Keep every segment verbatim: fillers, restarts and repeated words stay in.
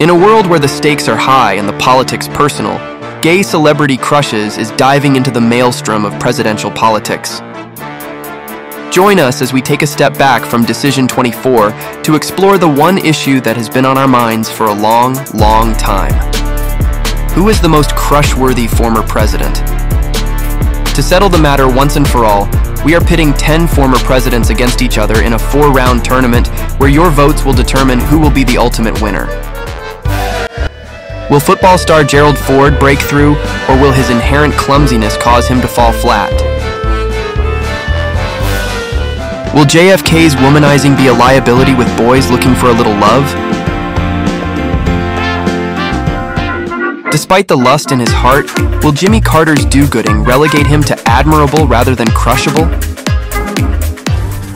In a world where the stakes are high and the politics personal, Gay Celebrity Crushes is diving into the maelstrom of presidential politics. Join us as we take a step back from Decision twenty-four to explore the one issue that has been on our minds for a long, long time. Who is the most crush-worthy former president? To settle the matter once and for all, we are pitting ten former presidents against each other in a four-round tournament where your votes will determine who will be the ultimate winner. Will football star Gerald Ford break through, or will his inherent clumsiness cause him to fall flat? Will J F K's womanizing be a liability with boys looking for a little love? Despite the lust in his heart, will Jimmy Carter's do-gooding relegate him to admirable rather than crushable?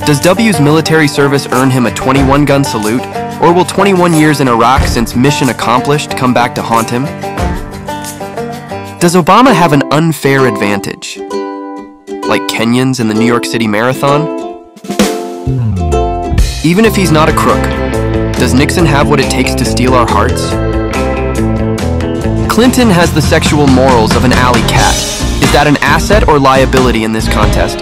Does W's military service earn him a twenty-one gun salute? Or will twenty-one years in Iraq since mission accomplished come back to haunt him? Does Obama have an unfair advantage? Like Kenyans in the New York City Marathon? Even if he's not a crook, does Nixon have what it takes to steal our hearts? Clinton has the sexual morals of an alley cat. Is that an asset or liability in this contest?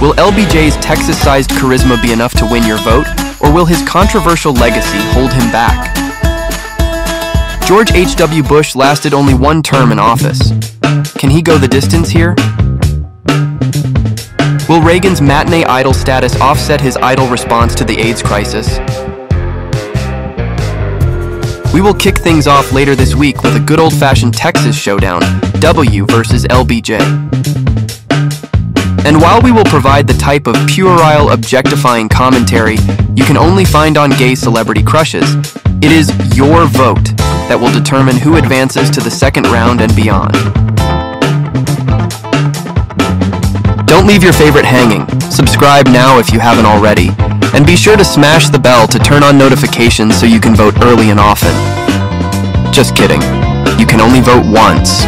Will L B J's Texas-sized charisma be enough to win your vote? Or will his controversial legacy hold him back? George H W Bush lasted only one term in office. Can he go the distance here? Will Reagan's matinee idol status offset his idle response to the AIDS crisis? We will kick things off later this week with a good old-fashioned Texas showdown, W versus L B J. And while we will provide the type of puerile, objectifying commentary you can only find on Gay Celebrity Crushes, it is your vote that will determine who advances to the second round and beyond. Don't leave your favorite hanging. Subscribe now if you haven't already. And be sure to smash the bell to turn on notifications so you can vote early and often. Just kidding. You can only vote once.